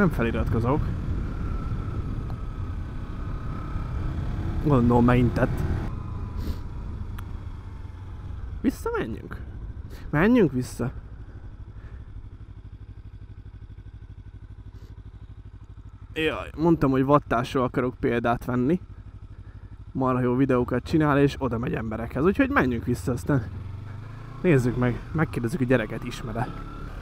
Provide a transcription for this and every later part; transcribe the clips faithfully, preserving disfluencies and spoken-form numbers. nem feliratkozok. Gondolom megintett. Visszamenjünk? Menjünk vissza. Jaj, mondtam, hogy vattásról akarok példát venni. Marha jó videókat csinál, és oda megy emberekhez. Úgyhogy menjünk vissza, aztán nézzük meg, megkérdezzük a gyereket, ismer-e.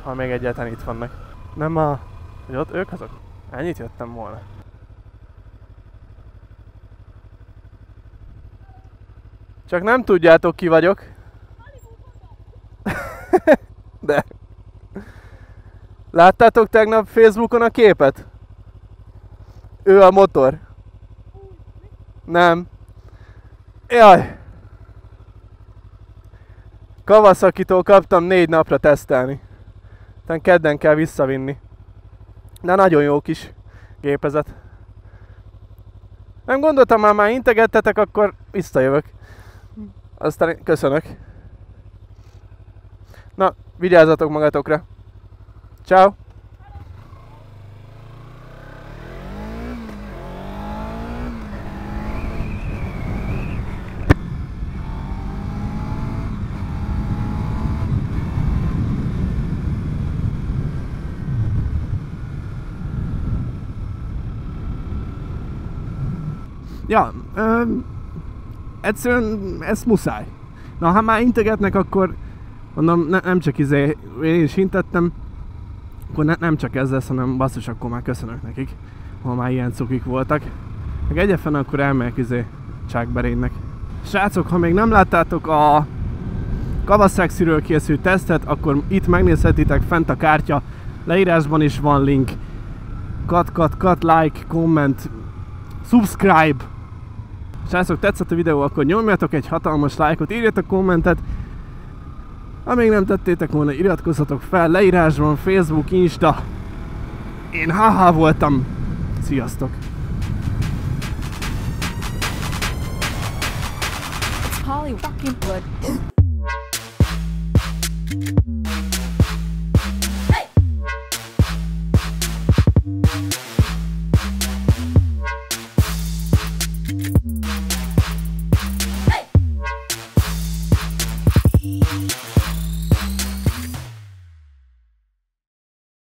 Ha még egyáltalán itt vannak. Nem a... hogy ott ők azok? Ennyit jöttem volna. Csak nem tudjátok, ki vagyok. De... láttátok tegnap Facebookon a képet? Ő a motor. Nem. Jaj! Kawasakitól kaptam négy napra tesztelni. Aztán kedden kell visszavinni. De nagyon jó kis gépezet. Nem gondoltam, már már integettetek, akkor visszajövök. Aztán köszönök. Na, vigyázzatok magatokra. Ciao. Ja, ö, egyszerűen ez muszáj. Na, ha már integetnek, akkor mondom, ne, nem csak izé, én is hintettem, akkor ne, nem csak ez lesz, hanem basszus, akkor már köszönök nekik, ha már ilyen cukik voltak. Meg egyefen akkor elmegyek izé Csákberénynek. Srácok, ha még nem láttátok a Kawasakiről készült tesztet, akkor itt megnézhetitek, fent a kártya, leírásban is van link. Cut, cut, cut, like, comment, subscribe! Srácok, tetszett a videó, akkor nyomjatok egy hatalmas lájkot, írjatok kommentet. Ha még nem tettétek volna, iratkozzatok fel, leírásban, Facebook, Insta. Én haha voltam. Sziasztok! It's